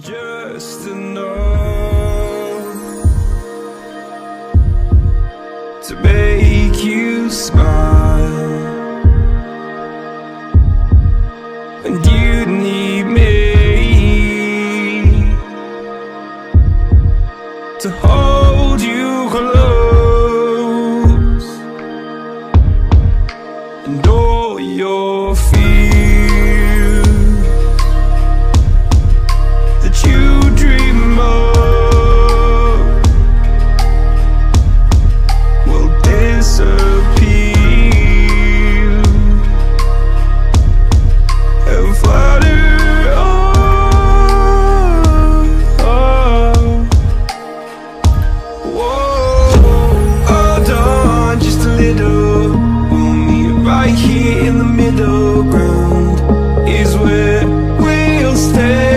Just enough to make you smile, and you need me to hold you close, and all your fears that you dream of will disappear and flutter on. Whoa, hold on just a little. We'll meet right here in the middle ground is where we'll stay.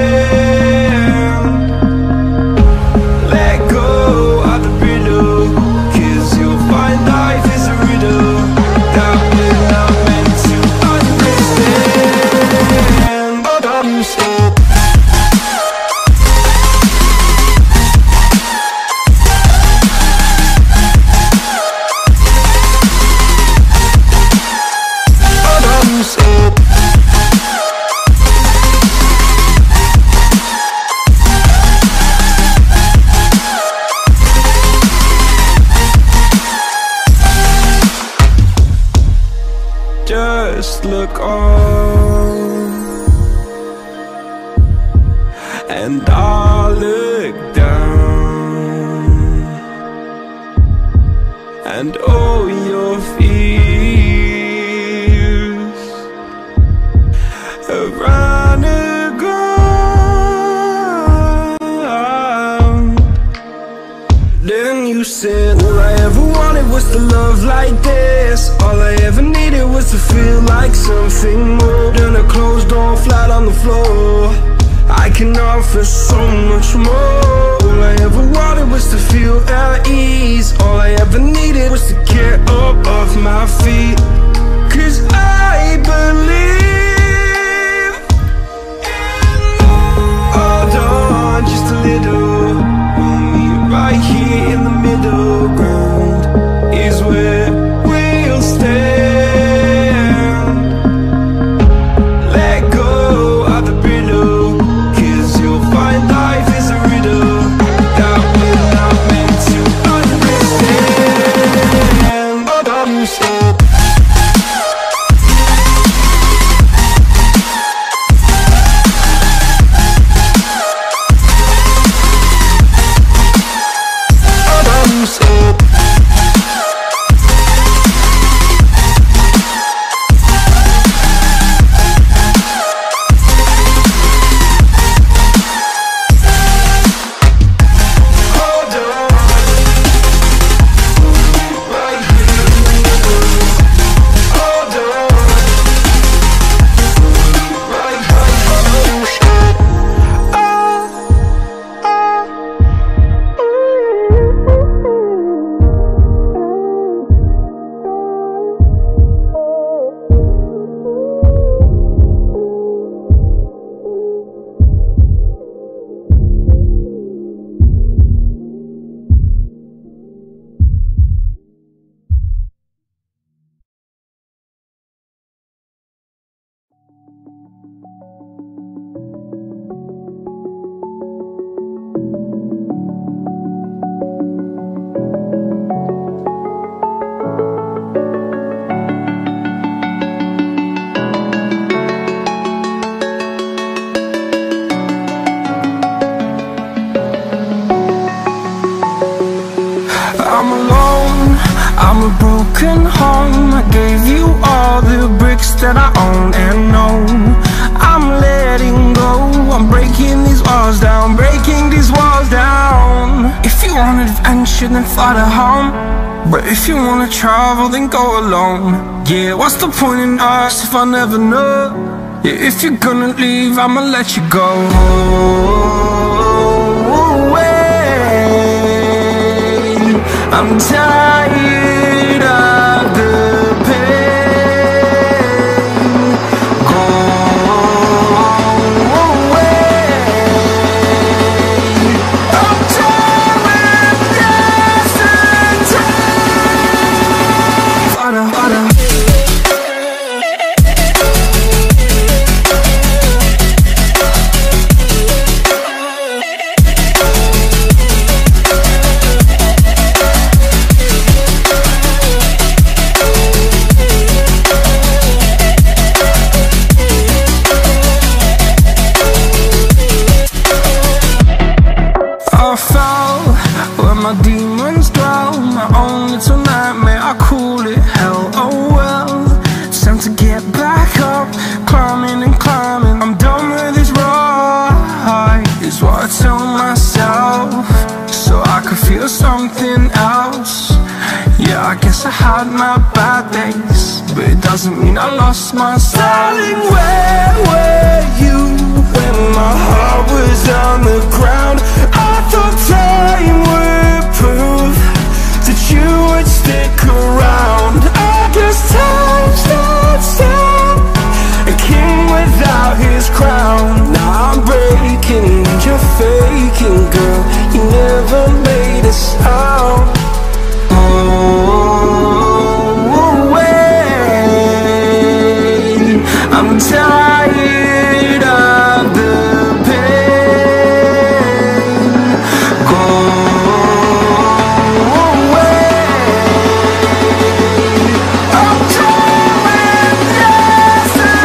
Just look on, and I'll look down, and all your fears around the ground. Then you said, all I ever wanted was to love like this. All I ever needed to feel like something more than a closed door flat on the floor. I can offer so much more. All I ever wanted was to feel at ease. All I ever needed was to get up off my feet. 'Cause I believe in hold on just a little. We'll meet right here in the middle ground is where we'll stay. I'm a broken home. I gave you all the bricks that I own and know. I'm letting go. I'm breaking these walls down, breaking these walls down. If you want adventure, then fly to home. But if you wanna travel, then go alone. Yeah, what's the point in us if I never know? Yeah, if you're gonna leave, I'ma let you go. Away. I'm tired of the pain. Go away. is what I tell myself, so I could feel something else. Yeah, I guess I had my bad days, but it doesn't mean I lost myself. Darling, where were you when my heart was on the ground? I thought time would prove that you would stick around. I guess time stands down, a king without his crown. Now I'm breaking, you're faking, girl. You never made a sound. I'm tired of the pain. Go away. I'm tired of yesterday.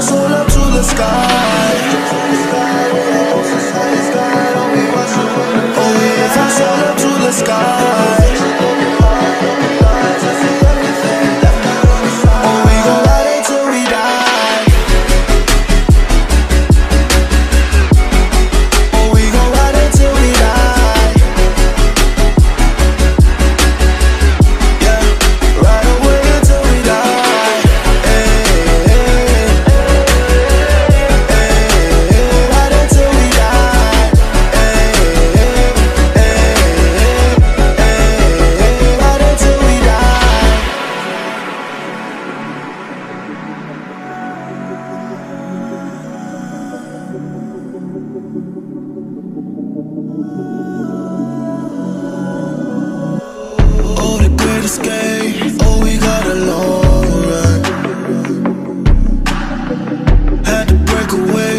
I'll soar up to the sky. Oh yes, I'll soar up to the sky. Oh, we got a long run. Had to break away,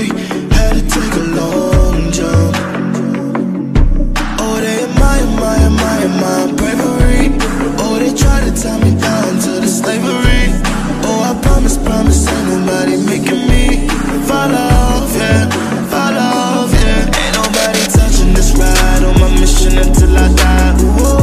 had to take a long jump. Oh, they admire my bravery. Oh, they try to tie me down to the slavery. Oh, I promise ain't nobody making me fall off, yeah, fall off, yeah. Ain't nobody touching this ride on my mission until I die. Whoa.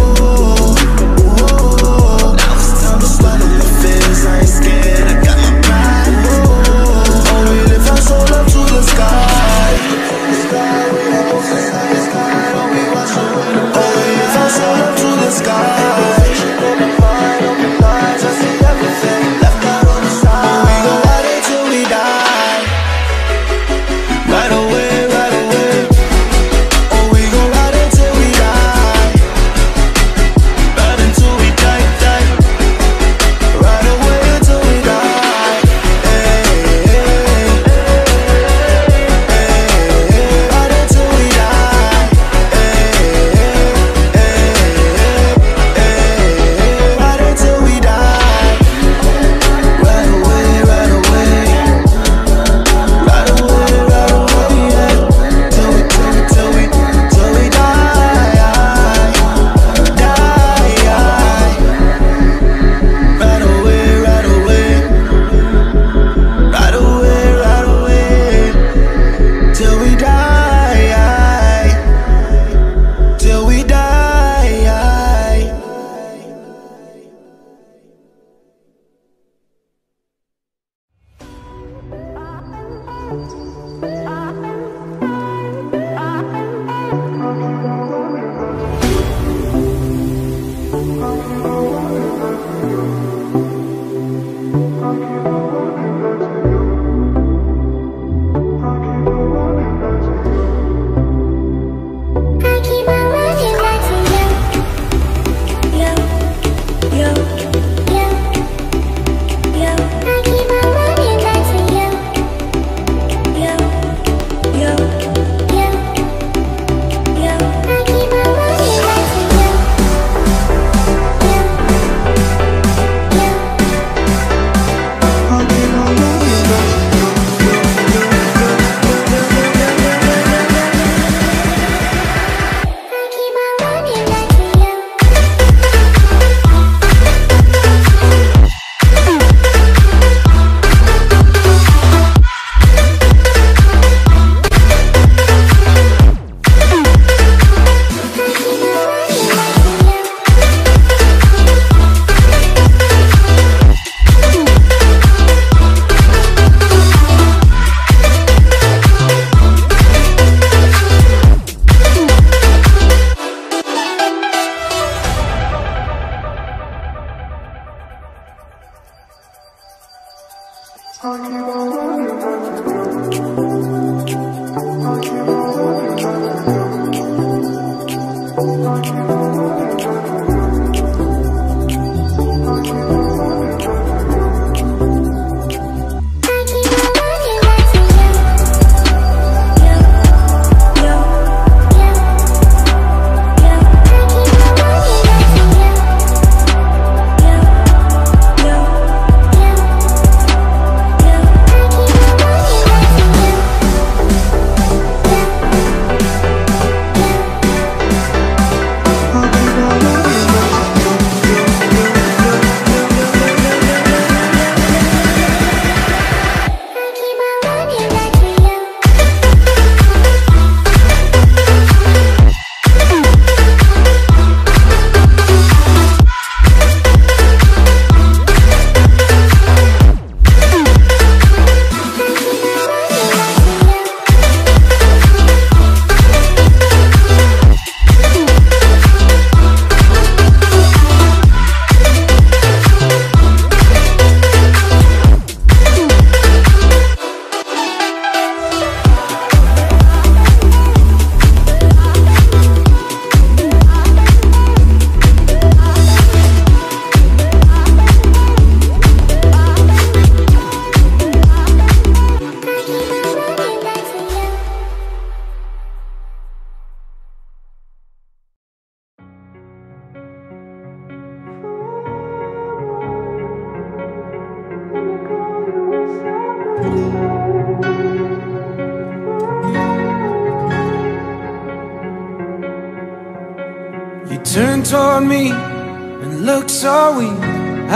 turn toward me and look so weak.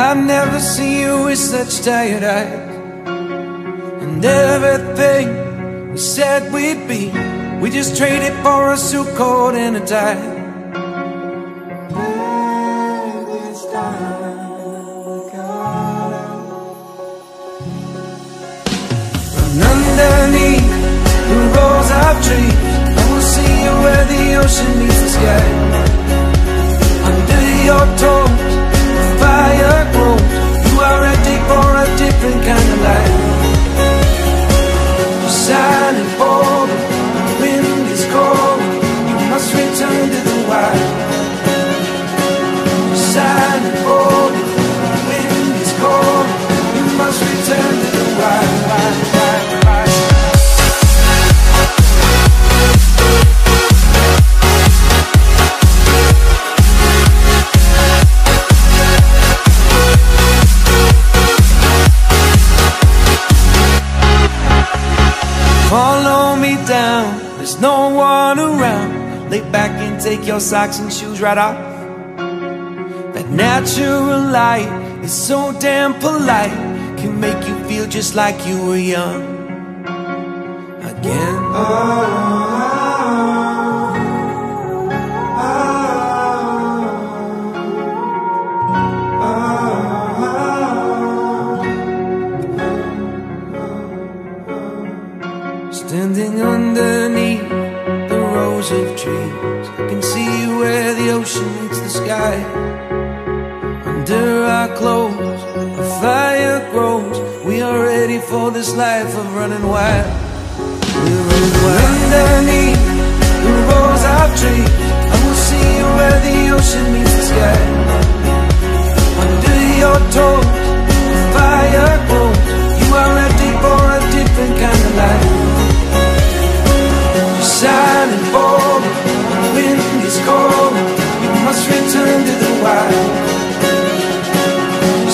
I've never seen you with such tired eyes. And everything we said we'd be, we just traded for a suit coat and a tie. And underneath the rows of trees, I will see you where the ocean meets the sky. Under your toes, the fire grows. You are ready for a different kind of life. You're shining forward, the wind is cold. You must return to the wild. You're shining forward, the wind is cold. You must return to the wild. Back and take your socks and shoes right off. That natural light is so damn polite, can make you feel just like you were young again. Oh, oh, oh, oh, oh. Standing underneath of trees, I can see you where the ocean meets the sky. Under our clothes, a fire grows. We are ready for this life of running wild. We're running wild. Underneath the rows of trees, I will see you where the ocean meets the sky. Under your toes, a fire grows. You are ready for a different kind of life. Shining forward, the wind is cold. You must return to the wild.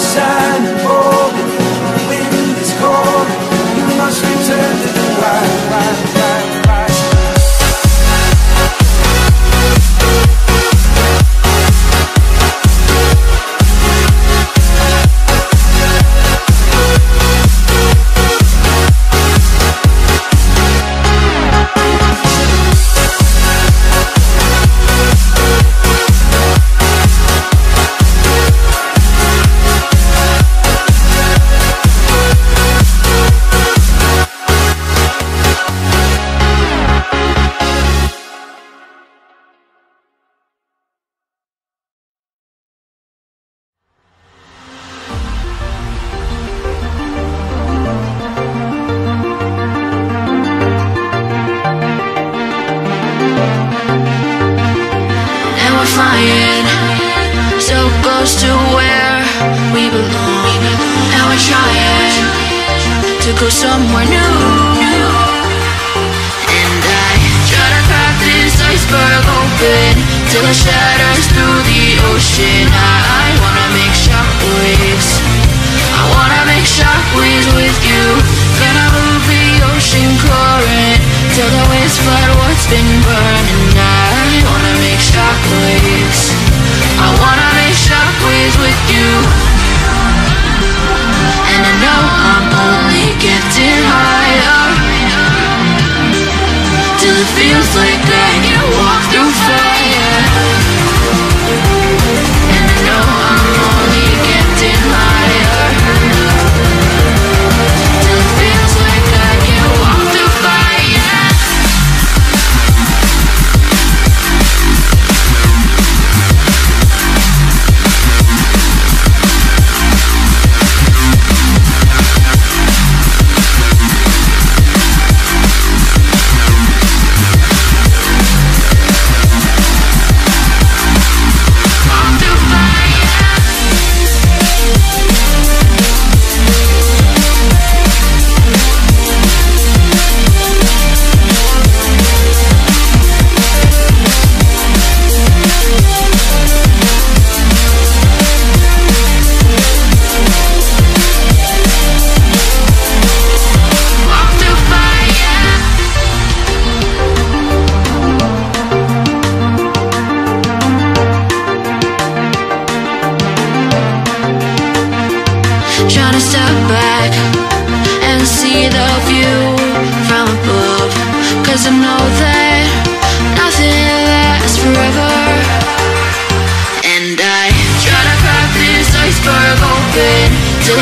Shining forward, the wind is cold. You must return to the wild.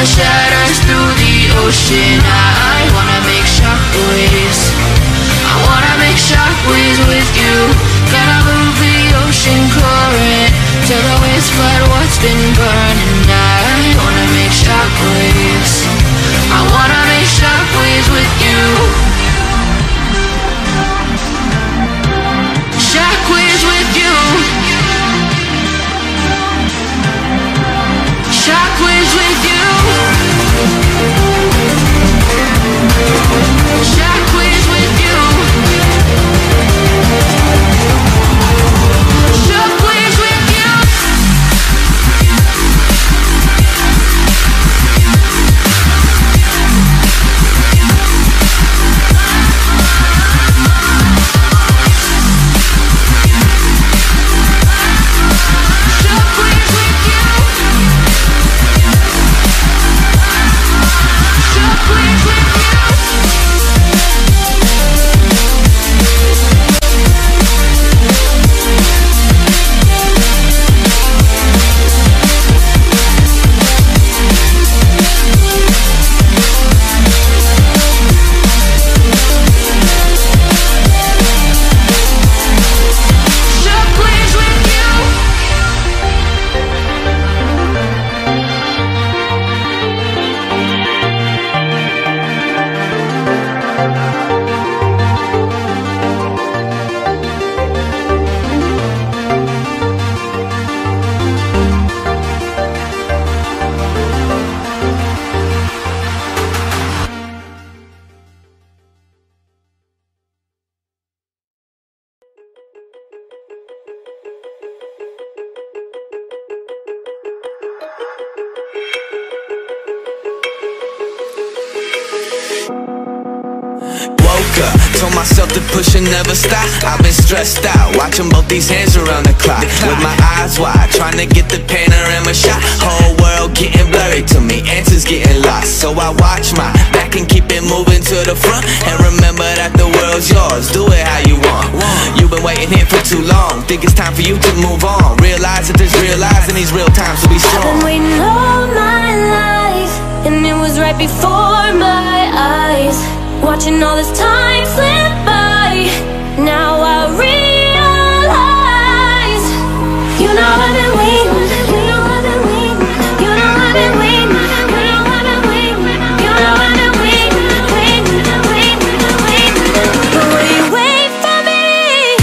shatters through the ocean. I wanna make shockwaves. I wanna make shockwaves with you. Gotta move the ocean current till the waves flood what's been burning. I wanna make shockwaves. I wanna make shockwaves with you. Shockwaves with you. Shockwaves with you. Shockwaves with you. Shockwaves with you. Told myself to push and never stop. I've been stressed out, watching both these hands around the clock. With my eyes wide, trying to get the panorama shot. Whole world getting blurry to me, answers getting lost. So I watch my back and keep it moving to the front. And remember that the world's yours, do it how you want. You've been waiting here for too long, think it's time for you to move on. Realize that there's real lies in these real times, so be strong. I've been waiting all my life, and it was right before my eyes. Watching all this time slip by, now I realize. You know I've been waiting, you know I've been waiting, you know I've been waiting, you know I've been waiting, you know I've been waiting, waiting, waiting, waiting. But will you wait for me?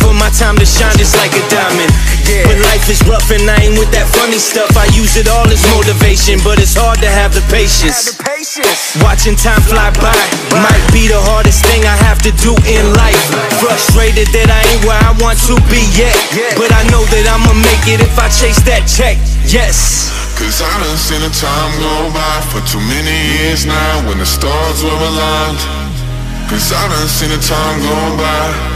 For my time to shine just like a diamond, yeah. But life is rough and I ain't with that funny stuff. I use it all as motivation, but it's hard to have the patience. Watching time fly by might be the hardest thing I have to do in life. Frustrated that I ain't where I want to be yet, but I know that I'ma make it if I chase that check, yes. Cause I done seen the time go by for too many years now, when the stars were aligned. Cause I done seen the time go by.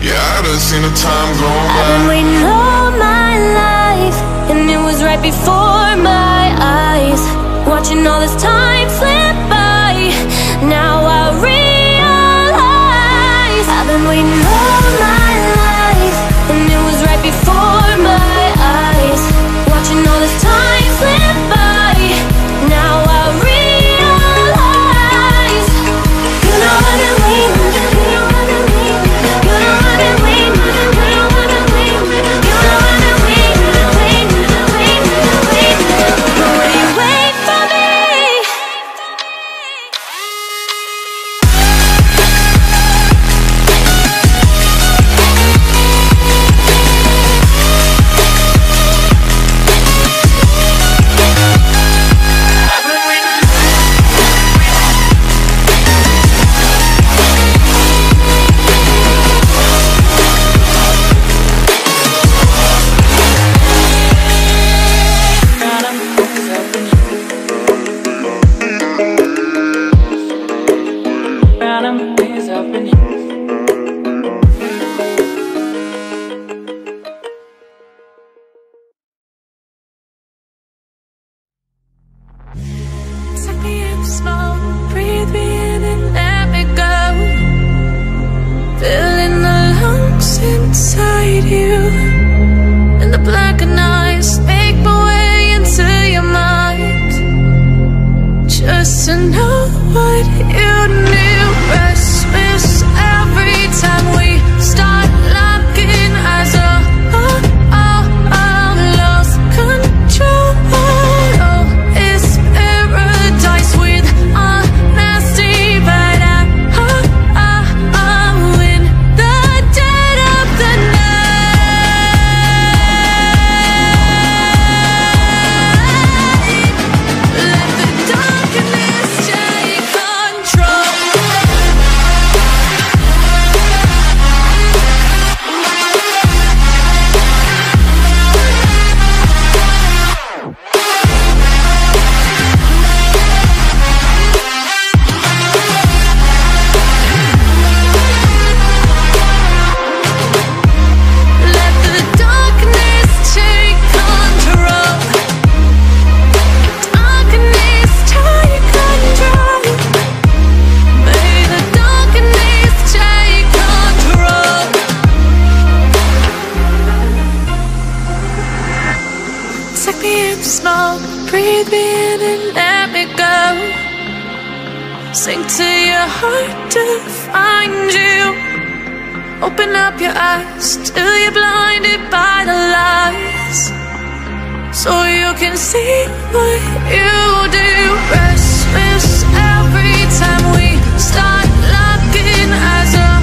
Yeah, I done seen the time go by. I've been waiting all my life, and it was right before my eyes. Watching all this time slip by, now I realize. I've been waiting all my life, and it was right before my eyes. Watching all this time slip by, now I realize. You know I've been waiting. sink to your heart to find you. Open up your eyes till you're blinded by the lies, so you can see what you do. Restless every time we start locking eyes up.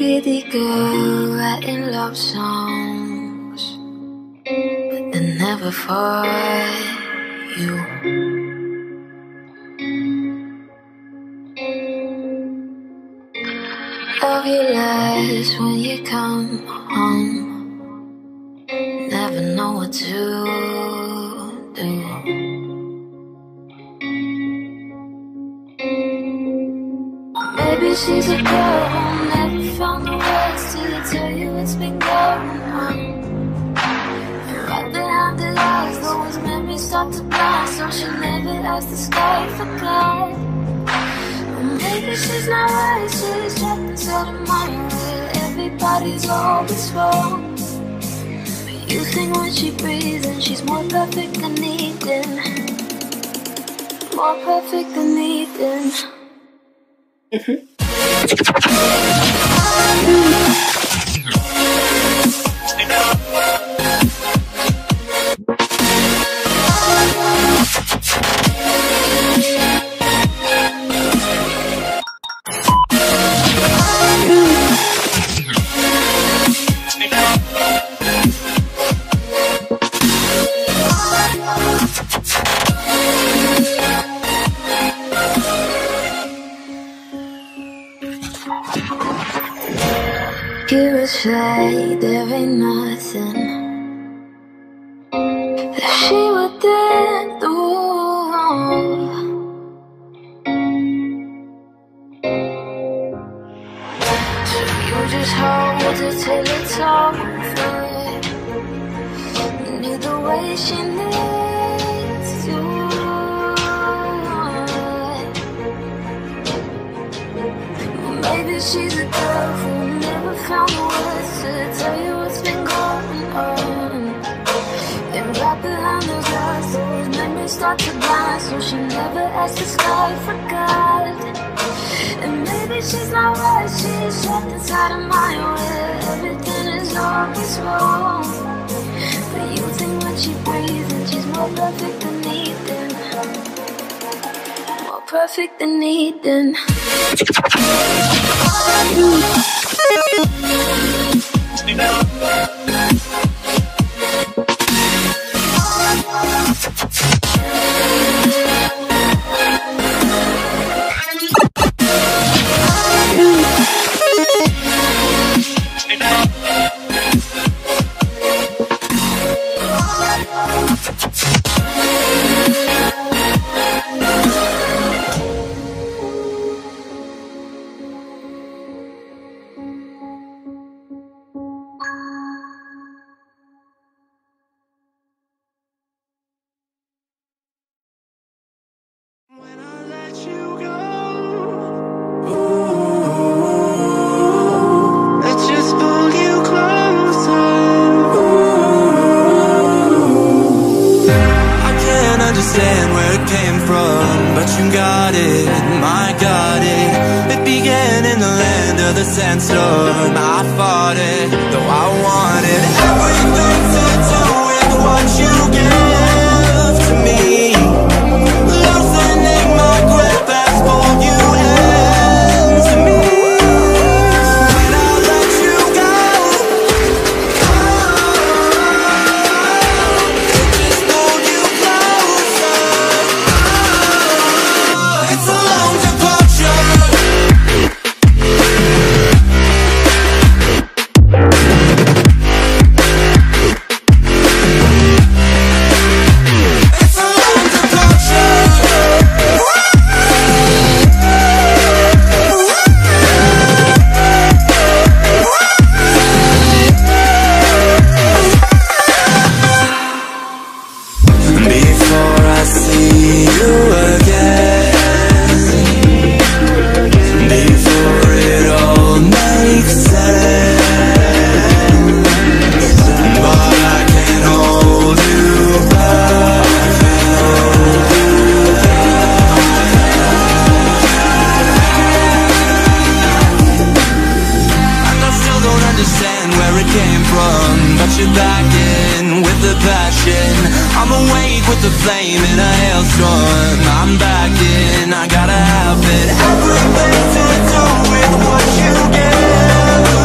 pretty girl writing love songs, but they're never for you. Love you less when you come home, never know what to do. Maybe she's a girl who never found the words to tell you what's been going on. And right behind the lies, those memories start to blind, so she never has the sky for God. And maybe she's not right, she's trapped inside her mind where everybody's always wrong. But you think when she breathes, and she's more perfect than Eden, more perfect than Eden. Give a shade, there ain't nothing that she wouldn't do. So you just hold her till it's over, and either way she needs you. Well, maybe she's a girl who found the words to tell you what's been going on, and right behind those eyes, those memories start to blind, so she never asked the sky for God. And maybe she's not right, she's trapped inside her mind where everything is always wrong. But you think when she breathes, and she's more perfect than Eden, more perfect than Eden. Sandstorm, I fought it, though I wanted everything to do with what you give to me. Loosening my grip as bold you end to me. When I let you go, oh, it just pulled you closer. Oh, it's a long departure. I gotta have it. Everything to do with what you give.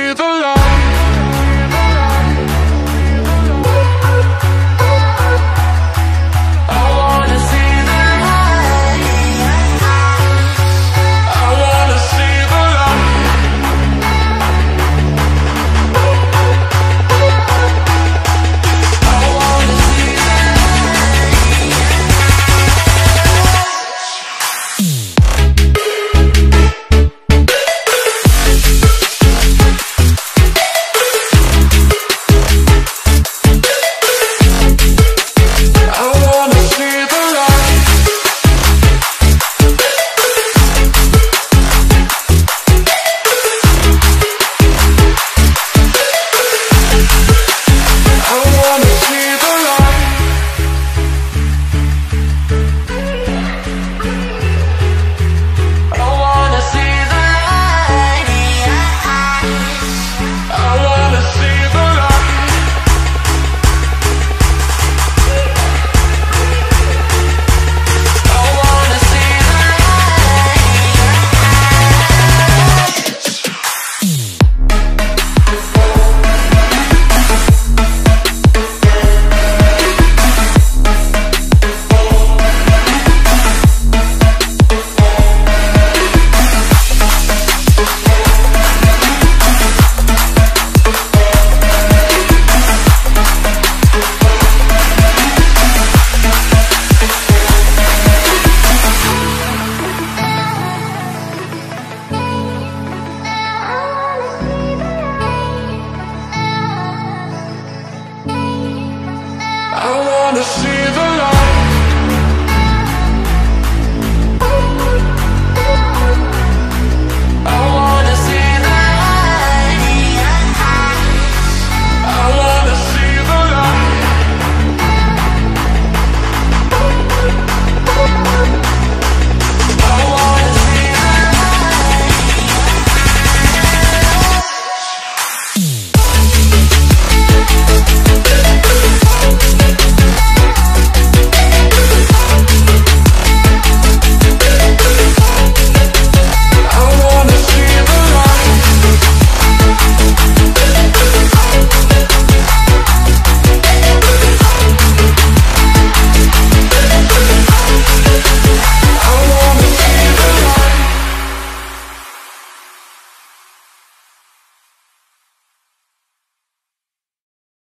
See